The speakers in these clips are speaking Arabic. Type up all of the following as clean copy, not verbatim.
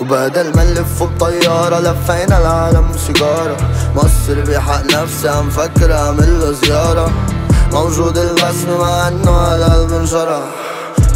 وبدل ما نلف بطيارة لفينا العالم سيجارة. مصر بيحق نفسي عم فكر اعمله زيارة. موجود البسم مع انه هلال بنشرح،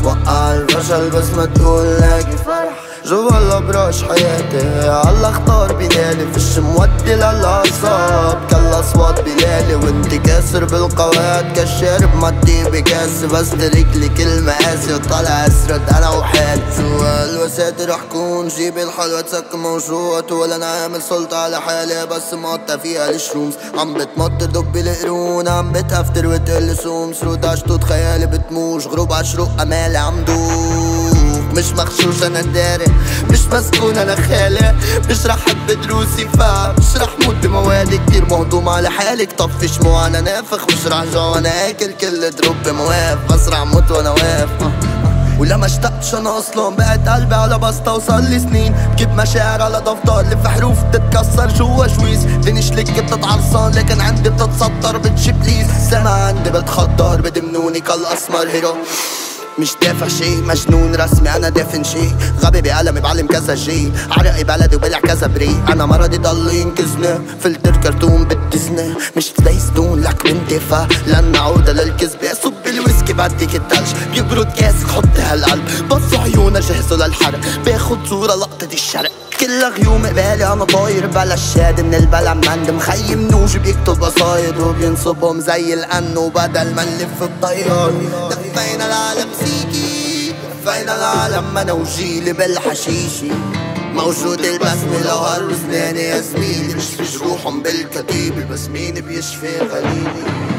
وقع الفشل بس ما تقول لاقي فرح. جوا الابراج حياتي عالله اختار بلالي، فش مودي للاعصاب كالاصوات بلالي. وانت كاسر بالقواد كالشارب مدي بكاسي، بس تركلي كل مقاسي وطالع اسرد انا وحالي. سؤال وساتر رح كون جيب الحلوة تسكر موجوعة، ولا انا عامل سلطة على حالي بس مقطع فيها الشرومز. عم بتمطر دبي القرون عم بتهفتر وتقلي سوم، سرود عشتوت خيالي بتموج غروب عشروق امالي عم دوب. مش مغشوش انا داري، مش مسكون انا خالق، مش رح حب دروسي فمش رح موت بموالي. كتير مهضوم على حالي طفي شموع انا نافخ، مش رح جوع وانا اكل كل دروب بمواف، بسرع موت وانا واقف. ولما اشتقتش انا اصلا بقت قلبي على بسطة، وصار لي سنين بجيب مشاعر على دفتر، لف حروف بتتكسر جوا جويس. ديني شلك بتتعرصان لكن عندي بتتسطر، بتشي بليز السما عندي بتخدر، بدمنوني كالاسمر هيرو. مش دافع شي مجنون رسمي انا دافن شي، غبي بقلمي بعلم كذا جي، عرقي بلدي وبلع كذا بري. انا مرضي ضل ينقذني فلتر كرتون بالديزني، مش سبيس دون لك منتفى لن نعود للكذبة. صب الويسكي بعديك الثلج بيبرد كاسك حط هالقلب، بصوا عيونا جهزوا للحرق باخد صورة لقطة الشرق. كل غيوم قبالي انا طاير بلا الشاد من البلع مند، مخيم نوج بيكتب قصايد وبينصبهم زي القن. وبدل ما نلف الطيار دفينا العالم سيكي، دفينا العالم انا وجيلي بالحشيشي. موجود البسمة لو هروا اسناني يا زميلي، مش في جروحهم بالكتيبة بس مين بيشفي غليلي.